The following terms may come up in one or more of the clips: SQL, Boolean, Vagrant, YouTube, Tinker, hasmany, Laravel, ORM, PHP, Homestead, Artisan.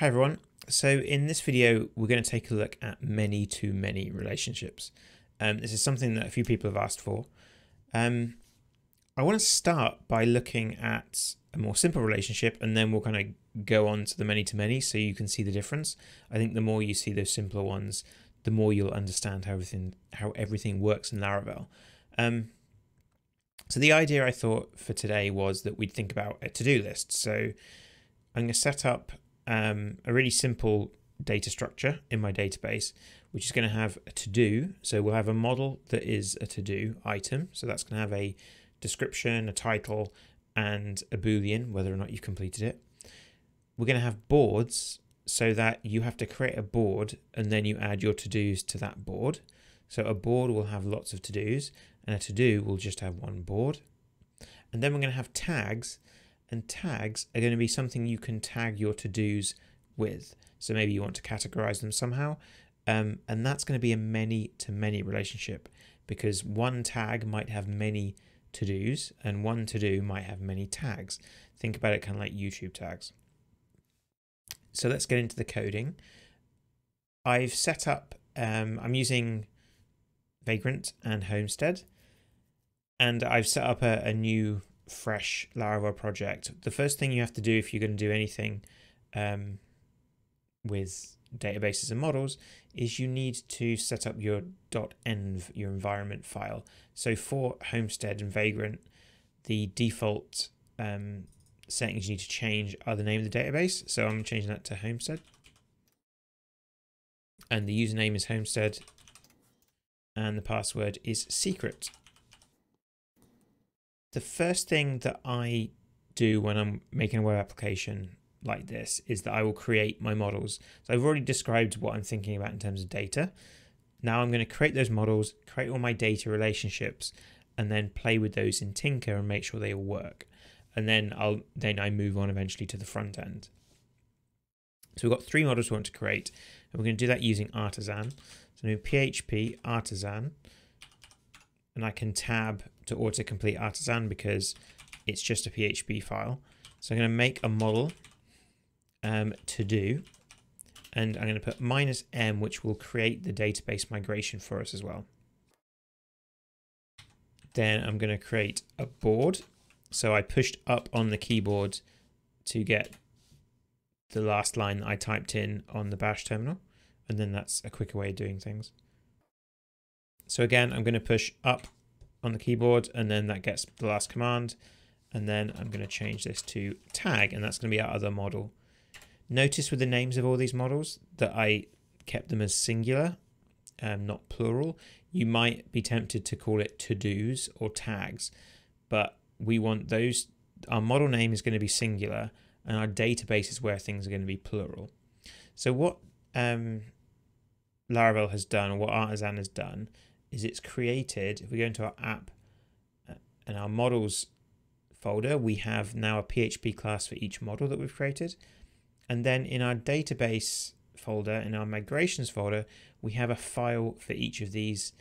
Hi everyone. So in this video, we're going to take a look at many-to-many relationships. This is something that a few people have asked for. I want to start by looking at a more simple relationship, and then we'll kind of go on to the many-to-many so you can see the difference. I think the more you see those simpler ones, the more you'll understand how everything works in Laravel. So the idea I thought for today was that we'd think about a to-do list. So I'm going to set up a really simple data structure in my database, which is going to have a to-do. So we'll have a model that is a to-do item. So that's going to have a description, a title, and a Boolean, whether or not you've completed it. We're going to have boards so that you have to create a board and then you add your to-dos to that board. So a board will have lots of to-dos and a to-do will just have one board. And then we're going to have tags. And tags are going to be something you can tag your to-dos with. So maybe you want to categorize them somehow. And that's going to be a many-to-many relationship because one tag might have many to-dos and one to-do might have many tags. Think about it kind of like YouTube tags. So let's get into the coding. I've set up, I'm using Vagrant and Homestead, and I've set up a new fresh Laravel project. The first thing you have to do if you're going to do anything with databases and models is you need to set up your .env, your environment file. So for Homestead and Vagrant, the default settings you need to change are the name of the database. So I'm changing that to Homestead. And the username is Homestead. And the password is secret. The first thing that I do when I'm making a web application like this is that I will create my models. So I've already described what I'm thinking about in terms of data. Now I'm going to create those models, create all my data relationships, and then play with those in Tinker and make sure they all work. And then I move on eventually to the front end. So we've got three models we want to create, and we're going to do that using Artisan. So I'm doing PHP Artisan. And I can tab to autocomplete Artisan because it's just a PHP file. So I'm going to make a model to do, and I'm going to put -m, which will create the database migration for us as well. Then I'm going to create a board. So I pushed up on the keyboard to get the last line that I typed in on the bash terminal, and then that's a quicker way of doing things. So again, I'm going to push up on the keyboard and then that gets the last command. And then I'm going to change this to tag, and that's going to be our other model. Notice with the names of all these models that I kept them as singular, not plural. You might be tempted to call it to-dos or tags, but we want those. Our model name is going to be singular and our database is where things are going to be plural. So what Laravel has done, or what Artisan has done, is it's created, if we go into our app and our models folder, we have now a PHP class for each model that we've created. And then in our database folder, in our migrations folder, we have a file for each of these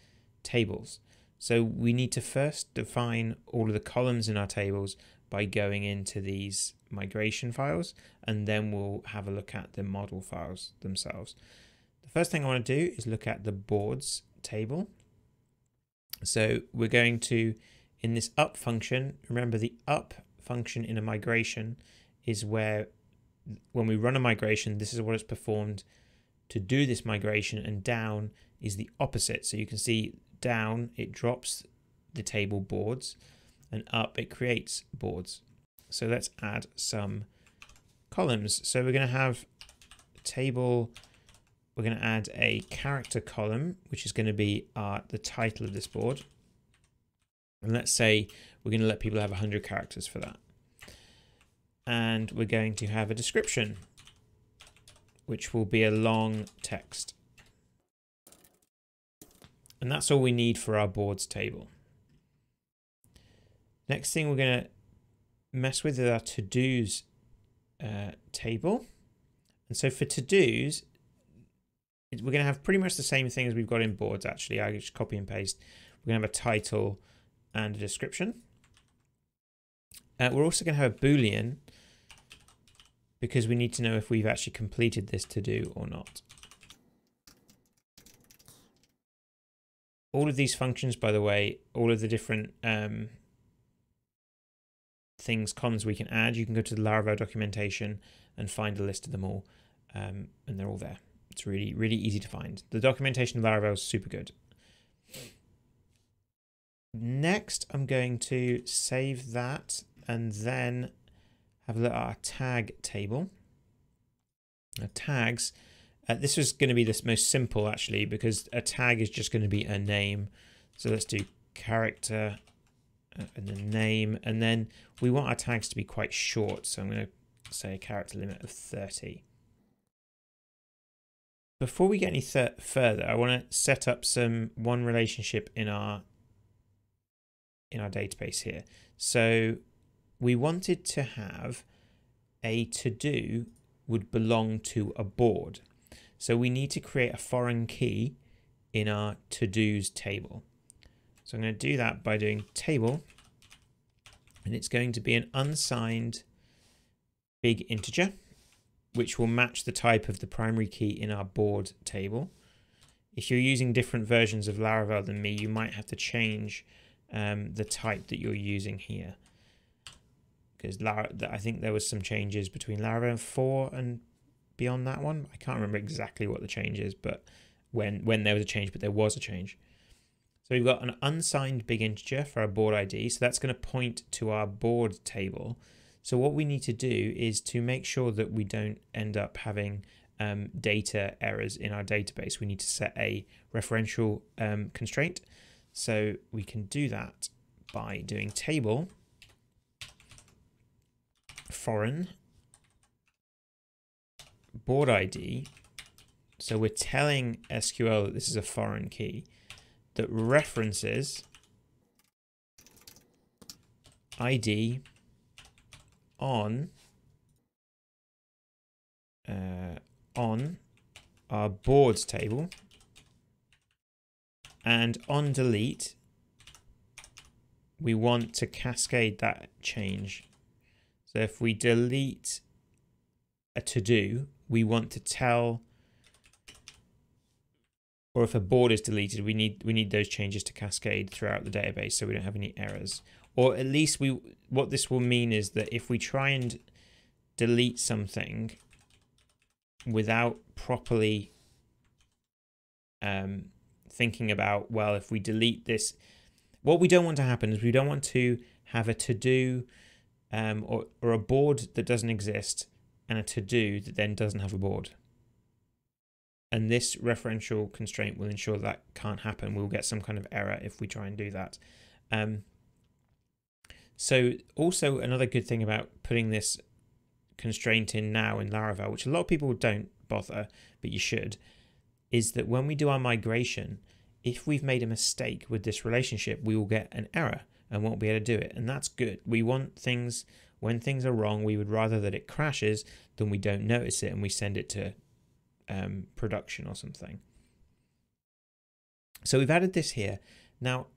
tables. So we need to first define all of the columns in our tables by going into these migration files, and then we'll have a look at the model files themselves. The first thing I want to do is look at the boards table. So we're going to, in this up function, remember the up function in a migration is where, when we run a migration, this is what it's performed to do this migration, and down is the opposite. So you can see down, it drops the table boards, and up, it creates boards. So let's add some columns. So we're going to have a table. We're going to add a character column, which is going to be the title of this board. And let's say we're going to let people have 100 characters for that. And we're going to have a description, which will be a long text. And that's all we need for our boards table. Next thing we're going to mess with is our to-dos table. And so for to-dos, we're going to have pretty much the same thing as we've got in boards, actually. I just copy and paste. We're going to have a title and a description. We're also going to have a Boolean because we need to know if we've actually completed this to-do or not. All of these functions, by the way, all of the different things, cons we can add, you can go to the Laravel documentation and find a list of them all, and they're all there. It's really, really easy to find. The documentation of Laravel is super good. Next, I'm going to save that and then have a look at our tag table. Now, tags. This is going to be the most simple, actually, because a tag is just going to be a name. So let's do character and then name. And then we want our tags to be quite short. So I'm going to say a character limit of 30. Before we get any further, I want to set up one relationship in our database here. So we wanted to have a to-do would belong to a board. So we need to create a foreign key in our to-dos table. So I'm going to do that by doing table, and it's going to be an unsigned big integer, which will match the type of the primary key in our board table. If you're using different versions of Laravel than me, you might have to change the type that you're using here, because I think there was some changes between Laravel 4 and beyond that one. I can't remember exactly what the change is, but when there was a change, but there was a change. So we've got an unsigned big integer for our board ID. So that's going to point to our board table. So what we need to do is to make sure that we don't end up having data errors in our database. We need to set a referential constraint. So we can do that by doing table foreign board ID. So we're telling SQL that this is a foreign key that references ID on our boards table, and on delete we want to cascade that change. So if we delete a to-do, we want to tell, or if a board is deleted, we need those changes to cascade throughout the database so we don't have any errors. Or at least what this will mean is that if we try and delete something without properly thinking about, well, if we delete this, what we don't want to happen is we don't want to have a to-do or a board that doesn't exist and a to-do that then doesn't have a board. And this referential constraint will ensure that can't happen. We'll get some kind of error if we try and do that. So also another good thing about putting this constraint in now in Laravel, which a lot of people don't bother, but you should, is that when we do our migration, if we've made a mistake with this relationship, we will get an error and won't be able to do it. And that's good. We want things, when things are wrong, we would rather that it crashes than we don't notice it and we send it to production or something. So we've added this here. Now,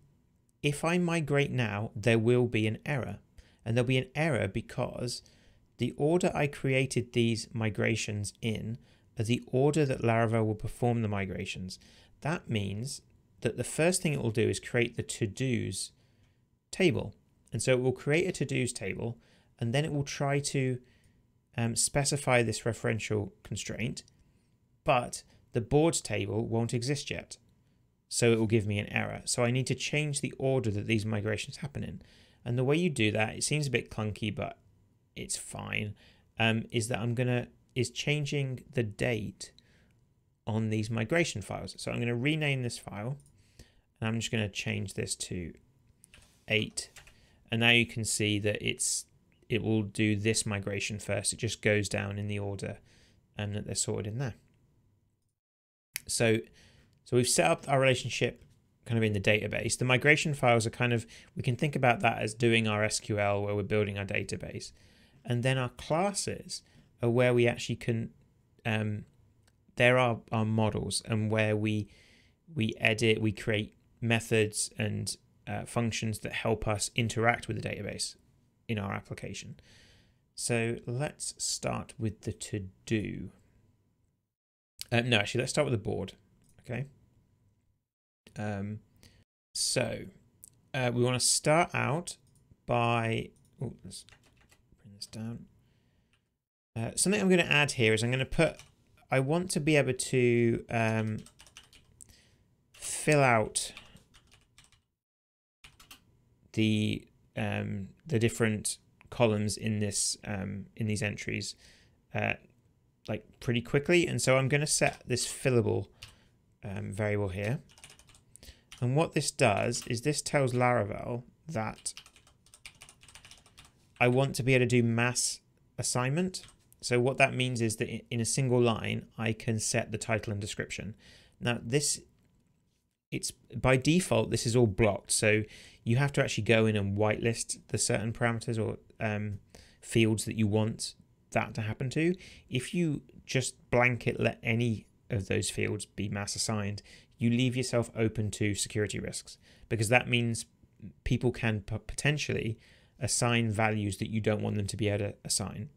if I migrate now, there will be an error. And there'll be an error because the order I created these migrations in are the order that Laravel will perform the migrations. That means that the first thing it will do is create the to-dos table. And so it will create a to-dos table, and then it will try to specify this referential constraint, but the boards table won't exist yet. So it will give me an error. So I need to change the order that these migrations happen in. And the way you do that, it seems a bit clunky, but it's fine, is that is changing the date on these migration files. So I'm going to rename this file, and I'm just going to change this to 8. And now you can see that it will do this migration first. It just goes down in the order and that they're sorted in there. So we've set up our relationship kind of in the database. The migration files are kind of, we can think about that as doing our SQL where we're building our database. And then our classes are where we actually can, there are our models and where we edit, we create methods and functions that help us interact with the database in our application. So let's start with the to-do. No, actually, let's start with the board. Okay. So we want to start out by, oh, let's bring this down. Something I'm going to add here is I'm going to put, I want to be able to fill out the different columns in this in these entries like pretty quickly, and so I'm going to set this fillable variable here. And what this does is this tells Laravel that I want to be able to do mass assignment. So what that means is that in a single line, I can set the title and description. Now this, it's by default, this is all blocked. So you have to actually go in and whitelist the certain parameters or fields that you want that to happen to. If you just blanket let any of those fields be mass assigned, you leave yourself open to security risks, because that means people can potentially assign values that you don't want them to be able to assign.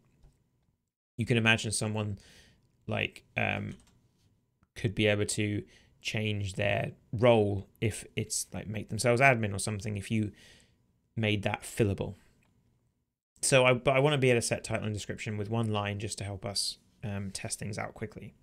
You can imagine someone like could be able to change their role if it's like make themselves admin or something, if you made that fillable. So but I want to be able to set title and description with one line just to help us test things out quickly.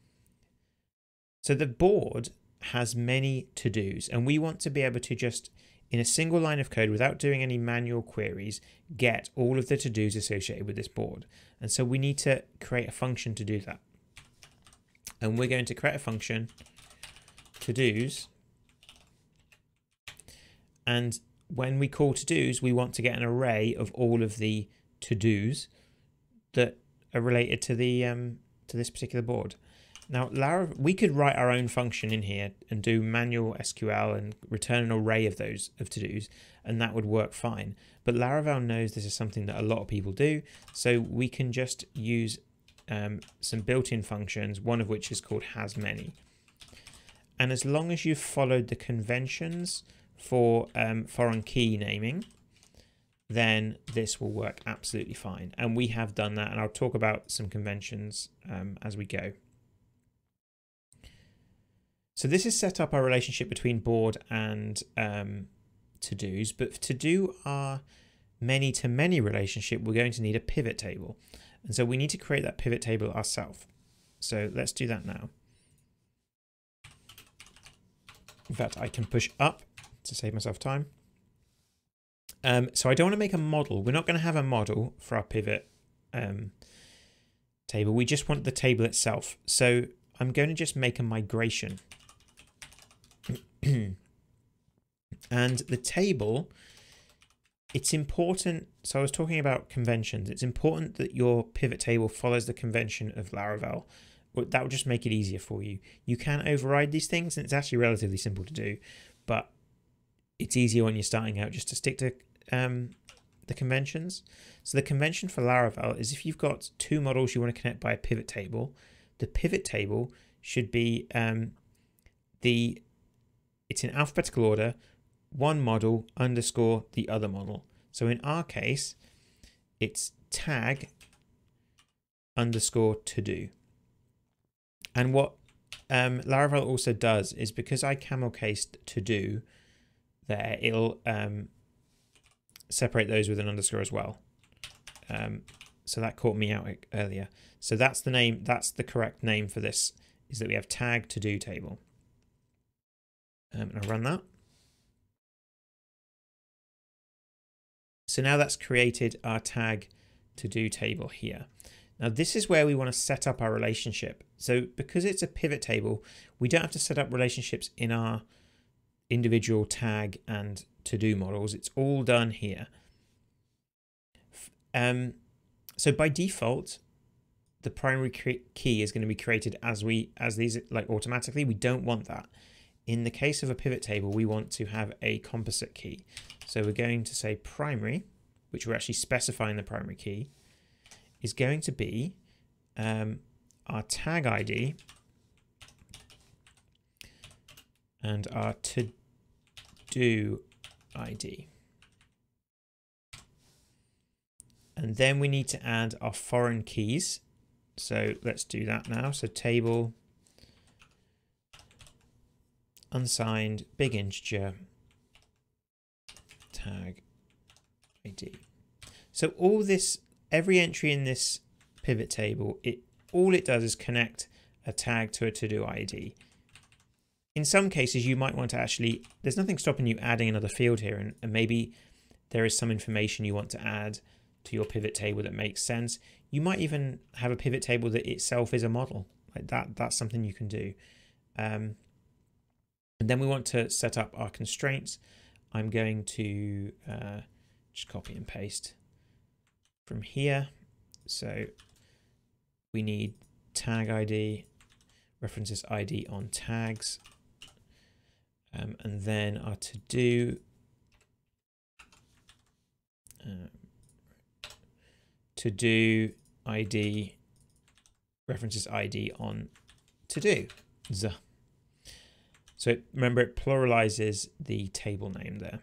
So the board has many to-dos, and we want to be able to just in a single line of code without doing any manual queries get all of the to-dos associated with this board. And so we need to create a function to do that. And we're going to create a function to-dos, and when we call to-dos, we want to get an array of all of the to-dos that are related to the to this particular board. Now, Laravel, we could write our own function in here and do manual SQL and return an array of those of to-dos, and that would work fine. But Laravel knows this is something that a lot of people do, so we can just use some built-in functions, one of which is called hasMany. And as long as you've followed the conventions for foreign key naming, then this will work absolutely fine. And we have done that, and I'll talk about some conventions as we go. So this is set up our relationship between board and to-dos, but to do our many-to-many relationship, we're going to need a pivot table. And so we need to create that pivot table ourselves. So let's do that now. In fact, I can push up to save myself time. So I don't want to make a model. We're not going to have a model for our pivot table. We just want the table itself. So I'm going to just make a migration. And the table, it's important. So I was talking about conventions. It's important that your pivot table follows the convention of Laravel. That will just make it easier for you. You can override these things, and it's actually relatively simple to do, but it's easier when you're starting out just to stick to the conventions. So the convention for Laravel is if you've got two models you want to connect by a pivot table, the pivot table should be it's in alphabetical order, one model underscore the other model. So in our case, it's tag underscore to do. And what Laravel also does is because I camel cased to do there, it'll separate those with an underscore as well. So that caught me out earlier. So that's the name, that's the correct name for this, is that we have tag to do table. And I'll run that. So now that's created our tag to do table here. Now this is where we want to set up our relationship. So because it's a pivot table, we don't have to set up relationships in our individual tag and to-do models. It's all done here. So by default, the primary key is going to be created as these, like, automatically. We don't want that. In the case of a pivot table, we want to have a composite key. So we're going to say primary, which we're actually specifying the primary key, is going to be our tag ID and our to-do ID. And then we need to add our foreign keys. So let's do that now. So table, unsigned, big integer, tag, ID. So all this, every entry in this pivot table, all it does is connect a tag to a to-do ID. In some cases, you might want to actually, there's nothing stopping you adding another field here, and maybe there is some information you want to add to your pivot table that makes sense. You might even have a pivot table that itself is a model, like that. That's something you can do. And then we want to set up our constraints. I'm going to just copy and paste from here. So we need tag ID, references ID on tags, and then our to-do, to-do ID, references ID on to-do. So remember, it pluralizes the table name there.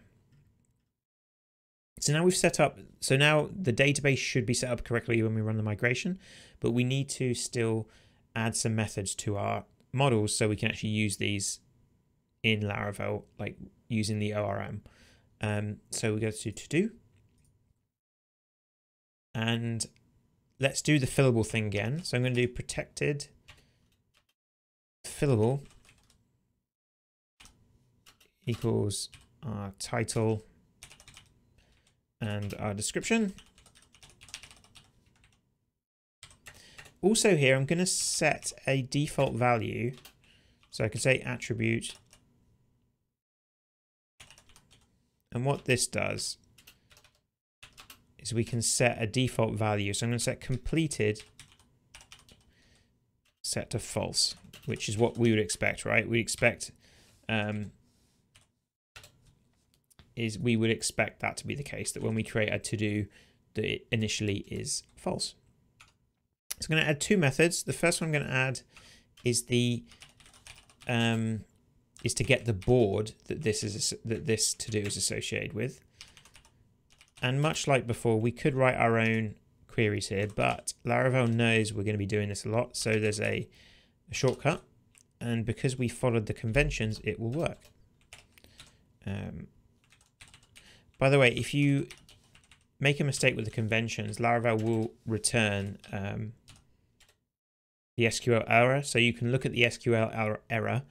So now we've set up, so now the database should be set up correctly when we run the migration, but we need to still add some methods to our models so we can actually use these in Laravel, like using the ORM. So we go to to-do, and let's do the fillable thing again. So I'm going to do protected fillable equals our title and our description. Also here, I'm going to set a default value. So I can say attribute. And what this does is we can set a default value. So I'm going to set completed, set to false, which is what we would expect, right? We expect, we would expect that to be the case, that when we create a to-do, that it initially is false. So I'm going to add two methods. The first one I'm going to add is the is to get the board that this to-do is associated with. And much like before, we could write our own queries here, but Laravel knows we're going to be doing this a lot, so there's a shortcut, and because we followed the conventions, it will work. By the way, if you make a mistake with the conventions, Laravel will return the SQL error. So you can look at the SQL error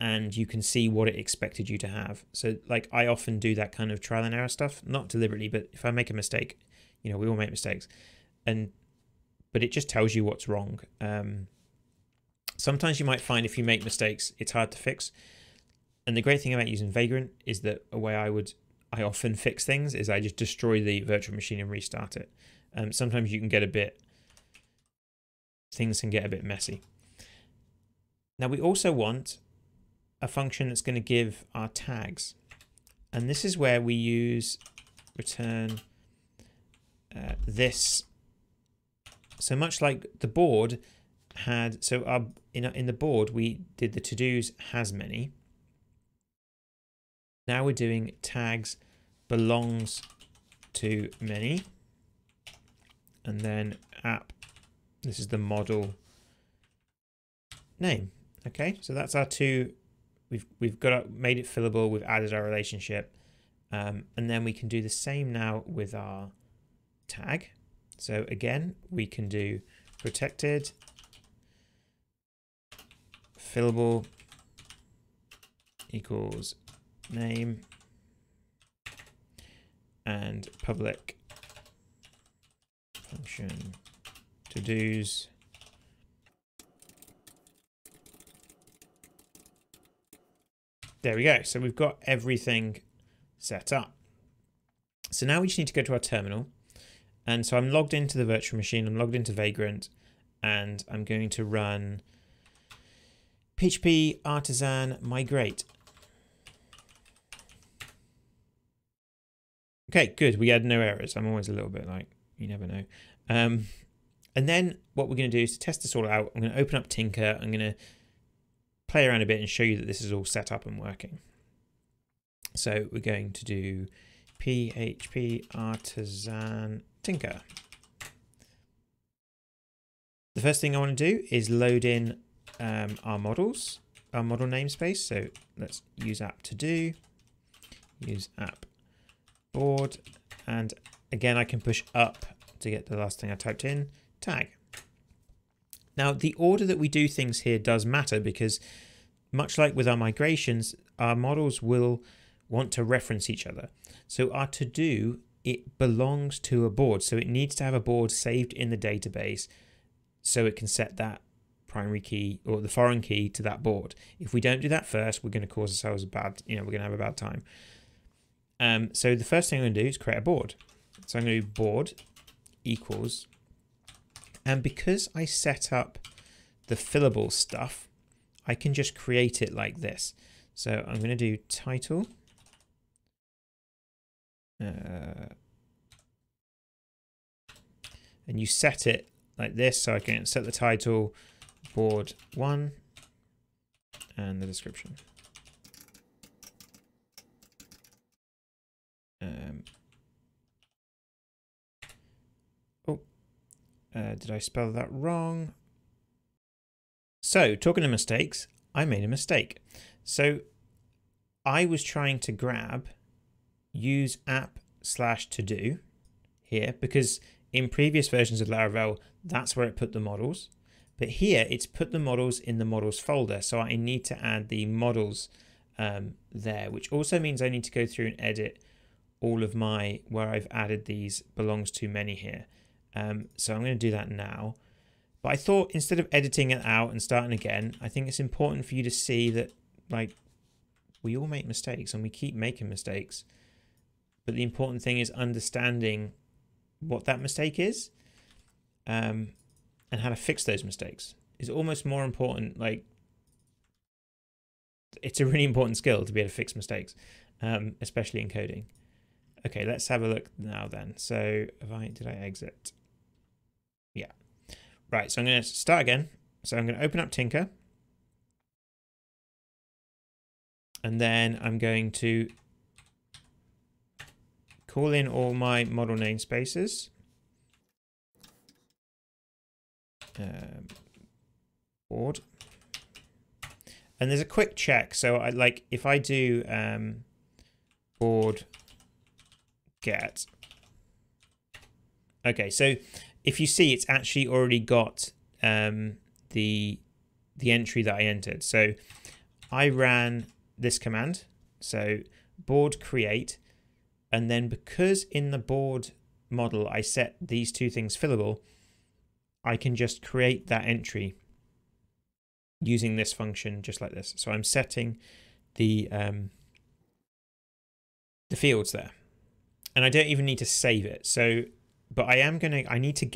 and you can see what it expected you to have. So like I often do that kind of trial and error stuff, not deliberately, but if I make a mistake, you know, we all make mistakes, but it just tells you what's wrong. Sometimes you might find if you make mistakes, it's hard to fix. And the great thing about using Vagrant is that a way I often fix things is I just destroy the virtual machine and restart it. Sometimes you can get a bit, things can get a bit messy. Now we also want a function that's going to give our tags. And this is where we use return this. So much like the board had, so in the board, we did the to-dos has many. Now we're doing tags belongs to many, and then app, this is the model name. Okay, so that's our two, we've got made it fillable, we've added our relationship, and then we can do the same now with our tag. So again, we can do protected fillable equals name and public function to-dos . There we go. So we've got everything set up. So now we just need to go to our terminal, and so I'm logged into the virtual machine, I'm logged into Vagrant, and I'm going to run PHP artisan migrate. Okay, good. We had no errors. I'm always a little bit like, you never know. And then what we're going to do is to test this all out. I'm going to open up Tinker. I'm going to play around a bit and show you that this is all set up and working. So we're going to do PHP artisan Tinker. The first thing I want to do is load in our models, our model namespace. So let's use app to do, use app board. And again, I can push up to get the last thing I typed in, tag. Now, the order that we do things here does matter because much like with our migrations, our models will want to reference each other. So our to-do, it belongs to a board. So it needs to have a board saved in the database so it can set that primary key or the foreign key to that board. If we don't do that first, we're going to cause ourselves a bad, we're going to have a bad time. So the first thing I'm going to do is create a board. So I'm going to do board equals, and because I set up the fillable stuff, I can just create it like this. So I'm going to do title. And you set it like this, so I can set the title board one and the description. Did I spell that wrong? So talking of mistakes, I made a mistake. So I was trying to grab use app slash to do here because in previous versions of Laravel, that's where it put the models. But here it's put the models in the models folder. So I need to add the models there, which also means I need to go through and edit all of my, where I've added these belongs to many here. So I'm going to do that now. But I thought instead of editing it out and starting again, I think it's important for you to see that like we all make mistakes and we keep making mistakes. But the important thing is understanding what that mistake is and how to fix those mistakes is almost more important. Like it's a really important skill to be able to fix mistakes, especially in coding. Okay, let's have a look now then. So did I exit? Yeah. Right, so I'm going to start again. So I'm going to open up Tinker. And then I'm going to call in all my model namespaces. Board. And there's a quick check. So I like if I do board get. Okay, so if you see, it's actually already got the entry that I entered. So I ran this command, so board create, and then because in the board model I set these two things fillable, I can just create that entry using this function just like this. So I'm setting the fields there. And I don't even need to save it. So, but I am going to, I need to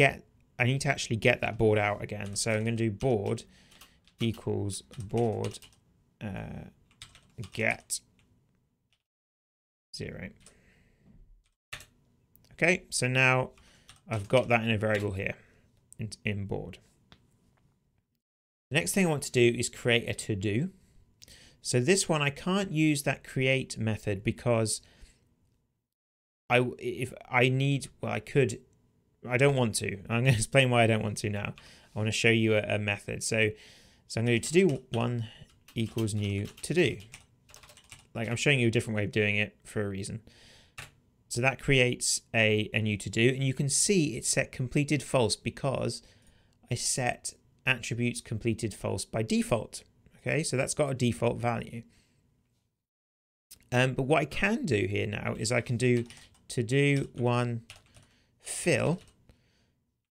actually get that board out again. So I'm going to do board equals board get 0. Okay. So now I've got that in a variable here in board. The next thing I want to do is create a to do. So this one, I can't use that create method because I don't want to. I'm going to explain why I don't want to now. I want to show you a method. So I'm going to do one equals new to do. Like I'm showing you a different way of doing it for a reason. So that creates a new to do, and you can see it's set completed false because I set attributes completed false by default. Okay, so that's got a default value. But what I can do here now is I can do to do one fill,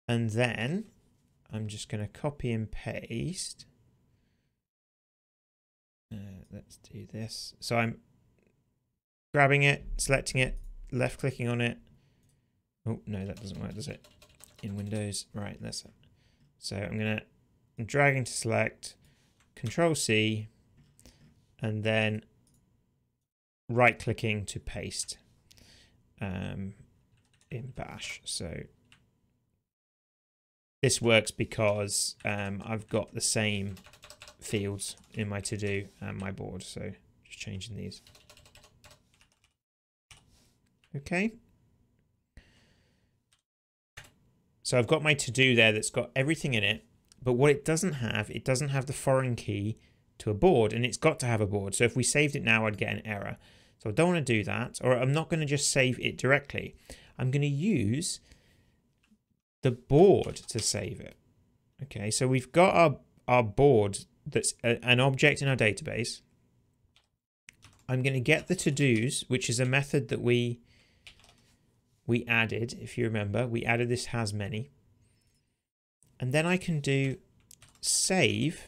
and then I'm just going to copy and paste. Let's do this. So I'm grabbing it, selecting it, left clicking on it. Oh, no, that doesn't work, does it? In Windows. Right, that's it. So I'm going to, I'm dragging to select, Control C, and then right clicking to paste in Bash. So this works because I've got the same fields in my to-do and my board. So just changing these. Okay. So I've got my to-do there that's got everything in it, but what it doesn't have the foreign key to a board, and it's got to have a board. So if we saved it now, I'd get an error. So I don't want to do that, or I'm not going to just save it directly. I'm going to use the board to save it. Okay, so we've got our board that's an object in our database. I'm going to get the to-dos, which is a method that we added, if you remember. We added this has many. And then I can do save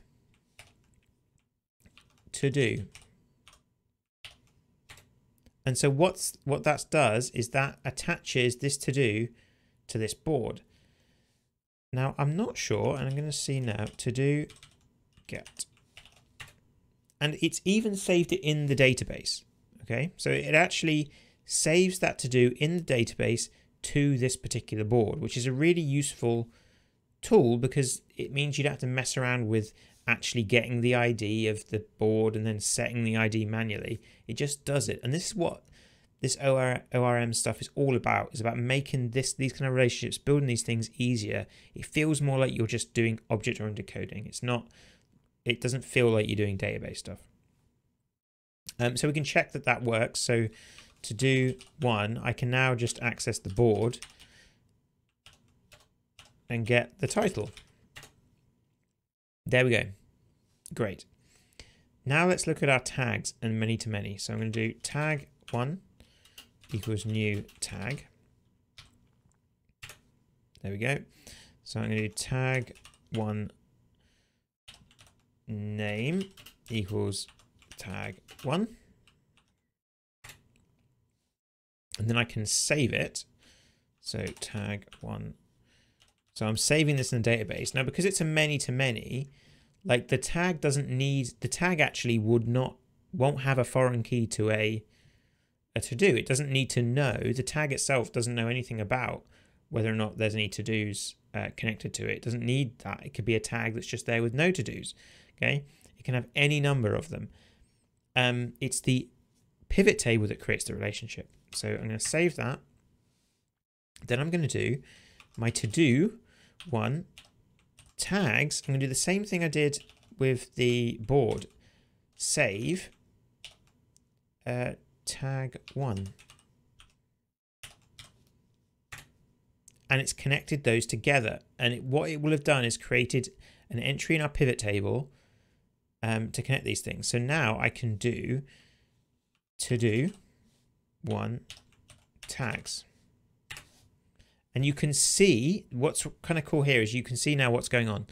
to-do. And so what that does is that attaches this to-do to this board. Now, I'm not sure, and I'm going to see now, to-do get. And it's even saved it in the database, okay? So it actually saves that to-do in the database to this particular board, which is a really useful tool because it means you don't have to mess around with actually getting the ID of the board and then setting the ID manually. It just does it. And this is what this ORM stuff is all about. It's about making these kind of relationships, building these things easier. It feels more like you're just doing object-oriented coding. It's not, it doesn't feel like you're doing database stuff. So we can check that that works. So to do one, I can now just access the board and get the title. There we go. Great. Now let's look at our tags and many to many. So I'm going to do tag one equals new tag. There we go. So I'm going to do tag one name equals tag one. And then I can save it. So tag one. So I'm saving this in the database. Now, because it's a many to many, like the tag doesn't need, the tag actually won't have a foreign key to a to-do. It doesn't need to know, the tag itself doesn't know anything about whether or not there's any to-dos connected to it. It doesn't need that. It could be a tag that's just there with no to-dos, okay? It can have any number of them. It's the pivot table that creates the relationship. So I'm gonna save that. Then I'm gonna do my to-do one tags. I'm gonna do the same thing I did with the board. Save tag one. And it's connected those together. And what it will have done is created an entry in our pivot table to connect these things. So now I can do to-do one tags. And you can see what's kind of cool here is you can see now what's going on.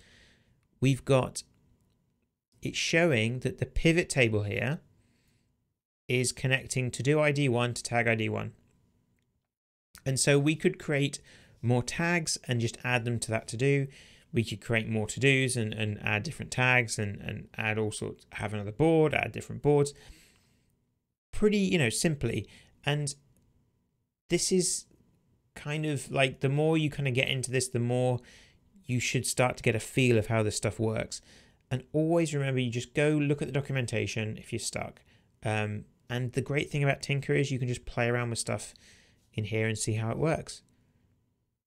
We've got, it's showing that the pivot table here is connecting to do ID1 to tag ID1. And so we could create more tags and just add them to that to do. We could create more to do's and add different tags and add all sorts, have another board, add different boards. Pretty, you know, simply. And this is kind of like the more you kind of get into this, the more you should start to get a feel of how this stuff works. And always remember, you just go look at the documentation if you're stuck. And the great thing about Tinker is you can just play around with stuff in here and see how it works.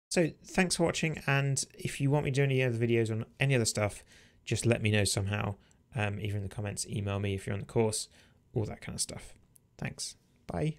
So thanks for watching, and if you want me to do any other videos on any other stuff, just let me know somehow, either in the comments, email me if you're on the course, all that kind of stuff. Thanks. Bye.